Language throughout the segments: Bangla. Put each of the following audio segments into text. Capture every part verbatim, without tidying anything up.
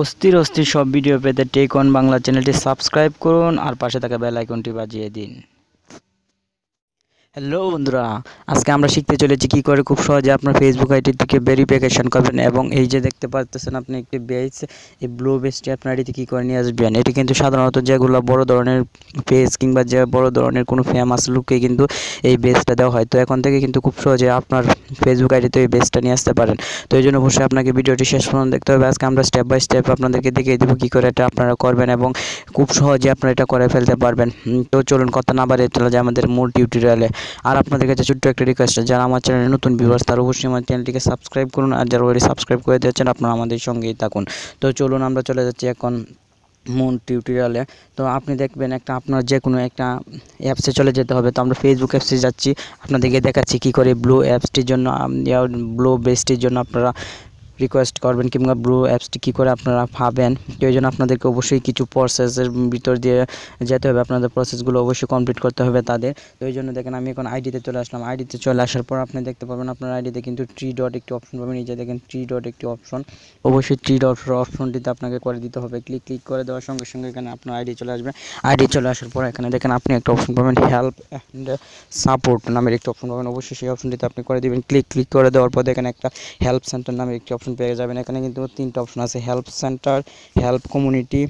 অস্থির অস্থির সব ভিডিও পেতে টেক অন বাংলা চ্যানেলটি সাবস্ক্রাইব করুন আর পাশে থাকা বেল আইকনটি বাজিয়ে দিন। হ্যালো বন্ধুরা, আজকে আমরা শিখতে চলেছি কি করে খুব সহজে আপনার ফেসবুক আইডি থেকে ভেরিফিকেশন করবেন। এবং এই যে দেখতে পাচ্ছেন আপনি একটি বেজ, এই ব্লু বেজটি আপনার আইডিতে কী করে নিয়ে আসবেন। এটি কিন্তু সাধারণত যেগুলো বড় ধরনের পেজ কিংবা যে বড় ধরনের কোনো ফেমাস লুককে কিন্তু এই বেজটা দেওয়া হয়। তো এখন থেকে কিন্তু খুব সহজে আপনার ফেসবুক আইডিতে এই বেজটা নিয়ে আসতে পারেন। তো এই জন্য অবশ্যই আপনাকে ভিডিওটি শেষ পর্যন্ত দেখতে হবে। আজকে আমরা স্টেপ বাই স্টেপ আপনাদেরকে দেখিয়ে দেবো কী করে এটা আপনারা করবেন এবং খুব সহজে আপনারা এটা করে ফেলতে পারবেন। তো চলুন কথা না বাড়িয়ে চলে যায় আমাদের মূল টিউটোরিয়ালে। আর আপনাদের কাছে ছোট্ট একটা রিকোয়েস্ট, যারা আমার চ্যানেলে নতুন ভিউয়ার্স তারা অবশ্যই আমার চ্যানেলটিকে সাবস্ক্রাইব করুন, আর যারা অলরেডি সাবস্ক্রাইব করে দিয়েছেন আপনারা আমাদের সঙ্গেই থাকুন। তো চলুন আমরা চলে যাচ্ছি এখন মূল টিউটোরিয়ালে। তো আপনি দেখবেন একটা আপনার যে কোনো একটা অ্যাপসে চলে যেতে হবে। তো আমরা ফেসবুক অ্যাপসে যাচ্ছি, আপনাদেরকে দেখাচ্ছি কী করে ব্লু অ্যাপসটির জন্য ব্লু বেজটির জন্য আপনারা রিকোয়েস্ট করবেন কিংবা ব্লু অ্যাপসটি কী করে আপনারা পাবেন। তো জন্য আপনাদেরকে অবশ্যই কিছু প্রসেসের ভিতর দিয়ে যেতে হবে, আপনাদের প্রসেসগুলো অবশ্যই কমপ্লিট করতে হবে তাদের। তো এই জন্য দেখেন আমি এখন আইডিতে চলে আসলাম। আইডিতে চলে আসার পর আপনি দেখতে পাবেন আপনার আইডিতে কিন্তু থ্রি ডট একটি অপশন পাবেন। এই যে দেখেন থ্রি ডট একটি অপশন, অবশ্যই থ্রি ডট অপশনটিতে আপনাকে করে দিতে হবে ক্লিক। ক্লিক করে দেওয়ার সঙ্গে সঙ্গে এখানে আপনার আইডি চলে আসবে। আইডি চলে আসার পর এখানে দেখেন আপনি একটা অপশন পাবেন হেল্প অ্যান্ড সাপোর্ট নামের একটি অপশন পাবেন, অবশ্যই সেই অপশনটিতে আপনি করে দেবেন ক্লিক। ক্লিক করে দেওয়ার পর দেখেন একটা হেল্প সেন্টার নামের একটি পেয়ে যাবেন। এখানে কিন্তু তিনটা অপশন আছে, help centre, help community,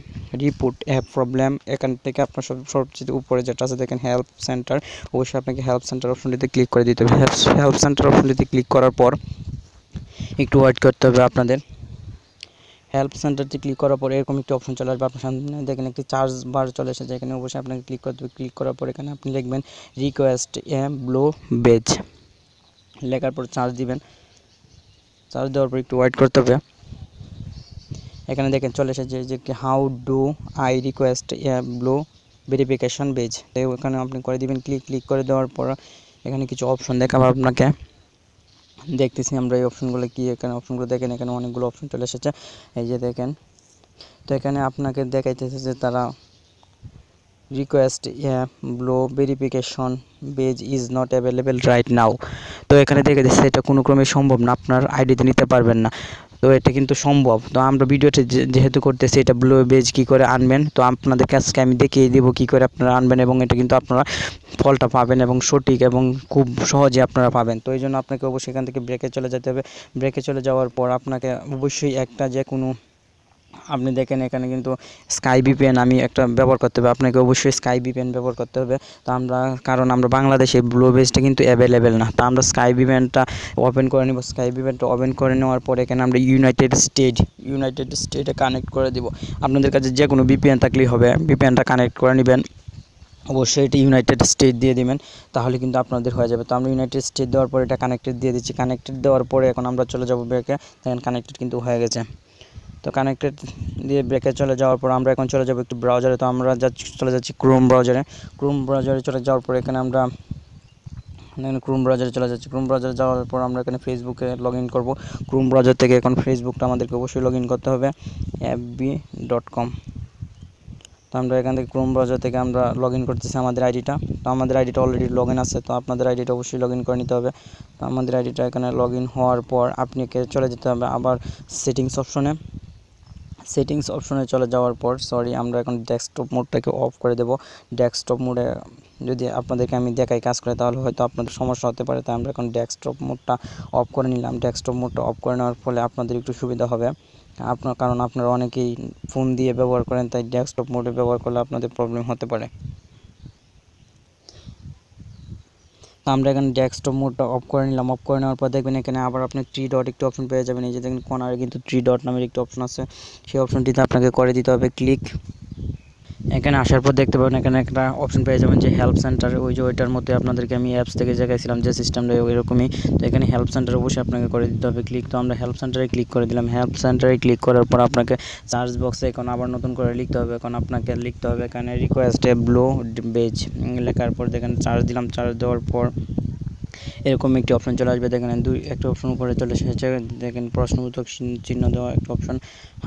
report app problem. এখান থেকে আপনার সব সবচেয়ে উপরে যেটা আছে দেখেন হেল্প সেন্টার, অবশ্যই আপনাকে হেল্প সেন্টার অপশনটিতে ক্লিক করে দিতে হবে। হেল্প সেন্টার অপশনটিতে ক্লিক করার পর একটু ওয়েট করতে হবে আপনাদের। হেল্প সেন্টারটি ক্লিক করার পর এরকম একটি অপশন চলে আসবে আপনার সামনে, দেখেন একটি চার্জ বার চলে এসেছে। এখানে অবশ্যই আপনাকে ক্লিক করতে হবে। ক্লিক করার পর এখানে আপনি লিখবেন রিকোয়েস্ট এম ব্লু বেজ, লেখার পর চার্জ দিবেন। চার্জ দেওয়ার পর একটু ওয়েট করতে হবে। এখানে দেখেন চলে এসেছে যে how do I request a blue verification badge, তো এখানে আপনি করে দিবেন ক্লিক। ক্লিক করে দেওয়ার পর এখানে কিছু অপশন দেখাবো আপনাকে, দেখতেছি আমরা এই অপশনগুলো কী। এখানে অপশনগুলো দেখেন, এখানে অনেকগুলো অপশন চলে এসেছে এই যে দেখেন। তো এখানে আপনাকে দেখাইতেছে যে তারা request a blue verification badge is not available right now. তো এখানে দেখে দিচ্ছে এটা কোনো ক্রমে সম্ভব না, আপনার আইডিতে নিতে পারবেন না। তো এটা কিন্তু সম্ভব। তো আমরা ভিডিওটি যেহেতু করতেছি এটা ব্লু বেজ কী করে আনবেন, তো আপনাদের কাছে আমি দেখিয়ে দেবো কী করে আপনারা আনবেন এবং এটা কিন্তু আপনারা ফলটা পাবেন এবং সঠিক এবং খুব সহজে আপনারা পাবেন। তো এই জন্য আপনাকে অবশ্যই এখান থেকে ব্রেকে চলে যেতে হবে। ব্রেকে চলে যাওয়ার পর আপনাকে অবশ্যই একটা যে কোনো আপনি দেখেন এখানে কিন্তু স্কাই ভিপিএন আমি একটা ব্যবহার করতে হবে, আপনাকে অবশ্যই স্কাই ভিপিএন ব্যবহার করতে হবে। তো আমরা কারণ আমরা বাংলাদেশে ব্লু বেজটা কিন্তু অ্যাভেলেবেল না, তো আমরা স্কাই ভিপিএনটা ওপেন করে নেব। স্কাই ভিপিএনটা ওপেন করে নেওয়ার পর এখানে আমরা ইউনাইটেড স্টেট ইউনাইটেড স্টেটে কানেক্ট করে দেব। আপনাদের কাছে যে কোনো ভিপিএন থাকলেই হবে, ভিপিএনটা কানেক্ট করে নেবেন। অবশ্যই এটি ইউনাইটেড স্টেট দিয়ে দেবেন, তাহলে কিন্তু আপনাদের হয়ে যাবে। তো আমরা ইউনাইটেড স্টেট দেওয়ার পর এটা কানেক্টেড দিয়ে দিচ্ছি। কানেক্টেড দেওয়ার পরে এখন আমরা চলে যাবো ব্যাকে, দেখেন কানেক্টেড কিন্তু হয়ে গেছে। তো কানেক্টেড দিয়ে ব্রেকে চলে যাওয়ার পর আমরা এখন চলে যাবো একটু ব্রাউজারে। তো আমরা যাচ্ছি চলে যাচ্ছি ক্রোম ব্রাউজারে। ক্রোম ব্রাউজারে চলে যাওয়ার পর এখানে আমরা এখানে ক্রোম ব্রাউজারে চলে যাচ্ছি। ক্রোম ব্রাউজারে যাওয়ার পর আমরা এখানে ফেসবুকে লগ ইন করবো। ক্রোম ব্রাউজার থেকে এখন ফেসবুকটা আমাদেরকে অবশ্যই লগ ইন করতে হবে এফ বি ডট কম। তো আমরা এখান থেকে ক্রোম ব্রাউজার থেকে আমরা লগ ইন করতেছি আমাদের আইডিটা। তো আমাদের আইডিটা অলরেডি লগ ইন আছে, তো আপনাদের আইডিটা অবশ্যই লগ ইন করে নিতে হবে। তো আমাদের আইডিটা এখানে লগ ইন হওয়ার পর আপনাকে চলে যেতে হবে আবার সেটিংস অপশনে। সেটিংস অপশনে চলে যাওয়ার পর সরি আমরা এখন ডেস্কটপ মোডটাকে অফ করে দেব। ডেস্কটপ মোডে যদি আপনাদেরকে আমি দেখাই কাজ করে তাহলে হয়তো আপনাদের সমস্যা হতে পারে, তাই আমরা এখন ডেস্কটপ মোডটা অফ করে নিলাম। ডেস্কটপ মোডটা অফ করে নেওয়ার ফলে আপনাদের একটু সুবিধা হবে আপনার, কারণ আপনারা অনেকেই ফোন দিয়ে ব্যবহার করেন, তাই ডেস্কটপ মোডে ব্যবহার করলে আপনাদের প্রবলেম হতে পারে। তো আমরা এখানে ডেস্কটপ মোডটা অফ করে নিলাম। অফ করে নেওয়ার পর দেখবেন এখানে আবার আপনি থ্রি ডট একটি অপশন পেয়ে যাবেন। এই যে দেখেন কোনারে কিন্তু থ্রি ডট নামের একটি অপশন আছে, সেই অপশনটিতে আপনাকে করে দিতে হবে ক্লিক। এখানে আসার পর দেখতে পাবেন এখানে একটা অপশন পেয়ে যাবেন যে হেল্প সেন্টার, ওই যে ওইটার মধ্যে আপনাদেরকে আমি অ্যাপস থেকে দেখাইছিলাম যে সিস্টেমটা এরকমই। তো এখানে হেল্প সেন্টার অবশ্যই আপনাকে করে দিতে হবে ক্লিক। তো আমরা হেল্প সেন্টারে ক্লিক করে দিলাম। হেল্প সেন্টারে ক্লিক করার পর আপনাকে সার্চ বক্সে এখন আবার নতুন করে লিখতে হবে। এখন আপনাকে লিখতে হবে এখানে রিকোয়েস্টে ব্লু বেজ, লেখার পর দেখেন চার্জ দিলাম। চার্জ দেওয়ার পর এরকম একটি অপশন চলে আসবে। দেখেন দুই একটা অপশন উপরে চলে এসেছে, দেখেন প্রশ্নবোধক চিহ্ন দেওয়া একটা option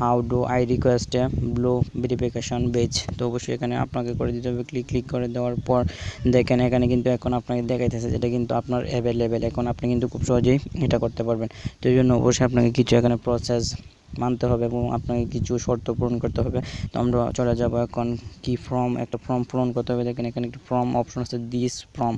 how do I request a blue verification badge. তো অবশ্যই এখানে আপনাকে করে দিতে হবে ক্লিক। ক্লিক করে দেওয়ার পর দেখেন এখানে কিন্তু এখন আপনাকে দেখাইতেছে যেটা কিন্তু আপনার অ্যাভেলেবেল, এখন আপনি কিন্তু খুব সহজেই এটা করতে পারবেন। তো এই জন্য অবশ্যই আপনাকে কিছু এখানে প্রসেস মানতে হবে এবং আপনাকে কিছু শর্ত পূরণ করতে হবে। তো আমরা চলে যাব এখন কি ফর্ম, একটা ফর্ম পূরণ করতে হবে। দেখেন এখানে একটা ফর্ম অপশন আছে, দিস ফর্ম।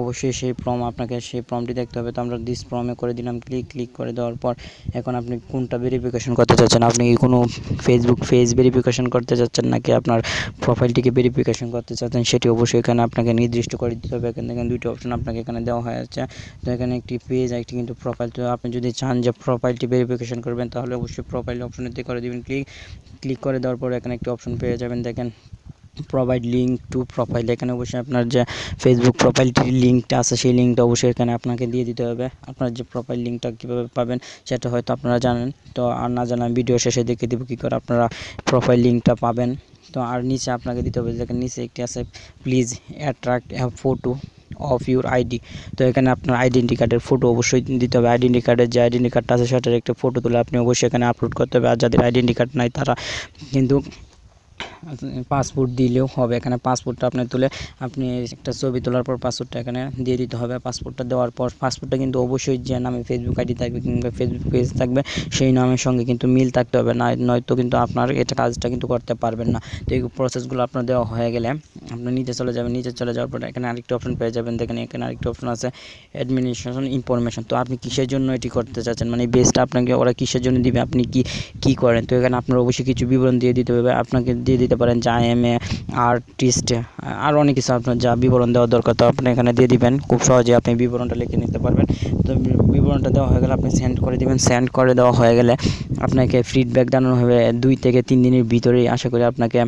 অবশ্যই সেই ফর্ম আপনাকে সেই ফর্মটি দেখতে হবে। তো আমরা দিস ফর্মে করে দিলাম ক্লিক। ক্লিক করে দেওয়ার পর এখন আপনি কোনটা ভেরিফিকেশন করতে চাচ্ছেন, আপনি কি কোনো ফেসবুক পেজ ভেরিফিকেশন করতে চাচ্ছেন নাকি আপনার প্রোফাইলটিকে ভেরিফিকেশন করতে চাচ্ছেন, সেটি অবশ্যই এখানে আপনাকে নির্দিষ্ট করে দিতে হবে। এখানে দেখেন দুইটি অপশন আপনাকে এখানে দেওয়া হয়েছে। তো এখানে একটি পেজ একটি কিন্তু প্রোফাইল। তো আপনি যদি চান যে প্রোফাইলটি ভেরিফিকেশন করবেন তাহলে অবশ্যই প্রোফাইল অপশনেতে করে দেবেন ক্লিক। ক্লিক করে দেওয়ার পর এখানে একটি অপশন পেয়ে যাবেন, দেখেন প্রোভাইড লিঙ্ক টু প্রোফাইল। এখানে অবশ্যই আপনার যে ফেসবুক প্রোফাইলটির লিঙ্কটা আছে সেই লিঙ্কটা অবশ্যই এখানে আপনাকে দিয়ে দিতে হবে। আপনার যে প্রোফাইল লিঙ্কটা কীভাবে পাবেন সেটা হয়তো আপনারা জানেন, তো আর না জানান ভিডিও শেষে দেখে দেবো কী করে আপনারা প্রোফাইল লিঙ্কটা পাবেন। তো আর নিচে আপনাকে দিতে হবে, দেখেন নিচে একটি আছে please attract a photo of your ID. তো এখানে আপনার আইডেন্টি কার্ডের ফটো অবশ্যই দিতে হবে। আইডেন্টি কার্ডের যে আইডেন্টি কার্ডটা আছে সেটার একটা ফটো তুলে আপনি অবশ্যই এখানে আপলোড করতে হবে। আর যাদের আইডেন্টি কার্ড নাই তারা কিন্তু পাসপোর্ট দিলেও হবে। এখানে পাসপোর্টটা আপনি তুলে আপনি একটা ছবি তোলার পর পাসপোর্টটা এখানে দিয়ে দিতে হবে। পাসপোর্টটা দেওয়ার পর পাসপোর্টটা কিন্তু অবশ্যই যে নামে ফেসবুক আইডি থাকবে কিংবা ফেসবুক পেজ থাকবে সেই নামের সঙ্গে কিন্তু মিল থাকতে হবে, না নয়তো কিন্তু আপনার এটা কাজটা কিন্তু করতে পারবেন না। তো এই প্রসেসগুলো আপনার দেওয়া হয়ে গেলে আপনি নিচে চলে যাবেন। নিচে চলে যাওয়ার পর এখানে আরেকটি অপশন পেয়ে যাবেন, দেখেন এখানে আরেকটি অপশন আছে অ্যাডমিনিস্ট্রেশন ইনফরমেশন। তো আপনি কিসের জন্য এটি করতে চাচ্ছেন, মানে বেসটা আপনাকে ওরা কিসের জন্য দিবে, আপনি কি কী করেন। তো এখানে আপনার অবশ্যই কিছু বিবরণ দিয়ে দিতে হবে। আপনাকে দিয়ে দিতে পারেন যে আই এম এ আর্টিস্ট, আর অনেক কিছু আপনার যা বিবরণ দেওয়া দরকার তো আপনি এখানে দিয়ে দিবেন। খুব সহজে আপনি বিবরণটা লিখে নিতে পারবেন। তো বিবরণটা দেওয়া হয়ে গেলে আপনি সেন্ড করে দিবেন। সেন্ড করে দেওয়া হয়ে গেলে আপনাকে ফিডব্যাক জানানো হবে দুই থেকে তিন দিনের ভিতরেই। আশা করি আপনাকে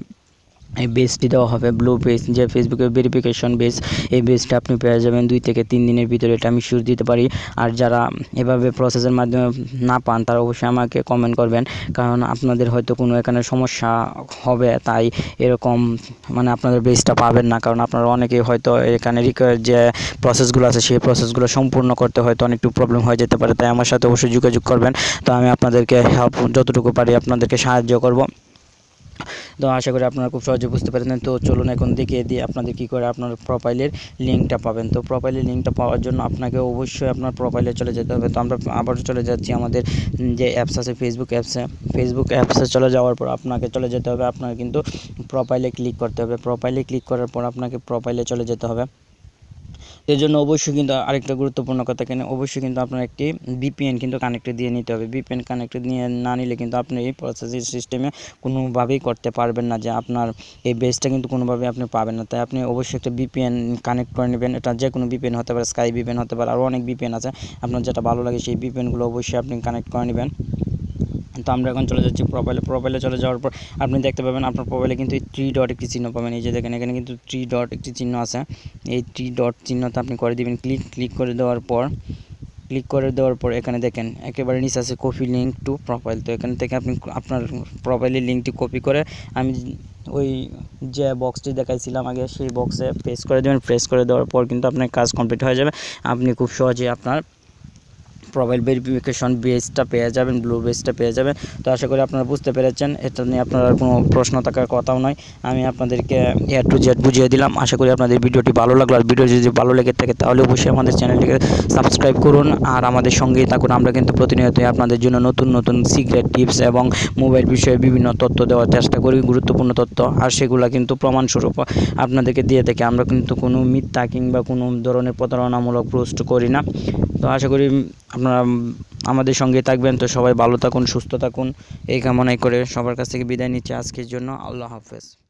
এই বেসটি দেওয়া হবে, ব্লু বেস যে ফেসবুকের ভেরিফিকেশন বেস, এই বেসটা আপনি পেয়ে যাবেন দুই থেকে তিন দিনের ভিতরে, এটা আমি শিওর দিতে পারি। আর যারা এভাবে প্রসেসের মাধ্যমে না পান তারা অবশ্যই আমাকে কমেন্ট করবেন, কারণ আপনাদের হয়তো কোনো এখানে সমস্যা হবে তাই এরকম মানে আপনাদের বেসটা পাবেন না। কারণ আপনারা অনেকেই হয়তো এখানে রিকোয়ার যে প্রসেসগুলো আছে সেই প্রসেসগুলো সম্পূর্ণ করতে হয়তো অনেকটু প্রবলেম হয়ে যেতে পারে। তাই আমার সাথে অবশ্যই যোগাযোগ করবেন, তো আমি আপনাদেরকে হেল্প যতটুকু পারি আপনাদেরকে সাহায্য করব। তো আশা করি আপনারা খুব সহজে বুঝতে পারছেন। তো চলুন এখন দেখিয়ে দিই আপনাদের কী করে আপনার প্রোফাইলের লিঙ্কটা পাবেন। তো প্রোফাইলের লিঙ্কটা পাওয়ার জন্য আপনাকে অবশ্যই আপনার প্রোফাইলে চলে যেতে হবে। তো আমরা আবার চলে যাচ্ছি আমাদের যে অ্যাপস আছে ফেসবুক অ্যাপসে। ফেসবুক অ্যাপসে চলে যাওয়ার পর আপনাকে চলে যেতে হবে, আপনার কিন্তু প্রোফাইলে ক্লিক করতে হবে। প্রোফাইলে ক্লিক করার পর আপনাকে প্রোফাইলে চলে যেতে হবে। এর জন্য অবশ্যই কিন্তু আরেকটা গুরুত্বপূর্ণ কথা, কেন অবশ্যই কিন্তু আপনার একটি ভিপিএন কিন্তু কানেক্টে দিয়ে নিতে হবে। ভিপিএন কানেক্টে নিয়ে না নিলে কিন্তু আপনি এই প্রসেসিং সিস্টেমে কোনোভাবেই করতে পারবেন না, যে আপনার এই বেসটা কিন্তু কোনোভাবেই আপনি পাবেন না। তাই আপনি অবশ্যই একটা ভিপিএন কানেক্ট করে নেবেন। এটা যে কোনো ভিপিএন হতে পারে, স্কাই ভিপিএন হতে পারে, আরও অনেক ভিপিএন আছে, আপনার যেটা ভালো লাগে সেই ভিপিএনগুলো অবশ্যই আপনি কানেক্ট করে নেবেন। তো আমরা এখন চলে যাচ্ছি প্রোফাইলে। প্রোফাইলে চলে যাওয়ার পর আপনি দেখতে পাবেন আপনার প্রোফাইলে কিন্তু এই থ্রি ডট একটি চিহ্ন পাবেন। এই যে দেখেন এখানে কিন্তু থ্রি ডট একটি চিহ্ন আছে, এই থ্রি ডট চিহ্নটা আপনি করে দেবেন ক্লিক। ক্লিক করে দেওয়ার পর ক্লিক করে দেওয়ার পর এখানে দেখেন একেবারে নিচে আছে কপি লিঙ্ক টু প্রোফাইল। তো এখান থেকে আপনি আপনার প্রোফাইলের লিঙ্কটি কপি করে আমি ওই যে বক্সটি দেখাইছিলাম আগে সেই বক্সে প্রেস করে দেবেন। প্রেস করে দেওয়ার পর কিন্তু আপনার কাজ কমপ্লিট হয়ে যাবে। আপনি খুব সহজেই আপনার প্রোফাইল ভেরিফিকেশন বেসটা পেয়ে যাবেন, ব্লু বেসটা পেয়ে যাবেন। তো আশা করি আপনারা বুঝতে পেরেছেন, এটা নিয়ে আপনারা কোনো প্রশ্ন থাকার কথাও নয়। আমি আপনাদেরকে এ টু জেড বুঝিয়ে দিলাম। আশা করি আপনাদের ভিডিওটি ভালো লাগলো। আর ভিডিও যদি ভালো লেগে থাকে তাহলে অবশ্যই আমাদের চ্যানেলটিকে সাবস্ক্রাইব করুন আর আমাদের সঙ্গেই থাকুন। আমরা কিন্তু প্রতিনিয়তই আপনাদের জন্য নতুন নতুন সিক্রেট টিপস এবং মোবাইল বিষয়ে বিভিন্ন তথ্য দেওয়ার চেষ্টা করি, গুরুত্বপূর্ণ তথ্য। আর সেগুলো কিন্তু প্রমাণস্বরূপ আপনাদেরকে দিয়ে থাকি। আমরা কিন্তু কোনো মিথ্যা কিংবা কোনো ধরনের প্রতারণামূলক পোস্ট করি না। তো আশা করি আপনারা আমাদের সঙ্গে থাকবেন। তো সবাই ভালো থাকুন, সুস্থ থাকুন, এই কামনাই করে সবার কাছ থেকে বিদায় নিচ্ছি আজকের জন্য। আল্লাহ হাফেজ।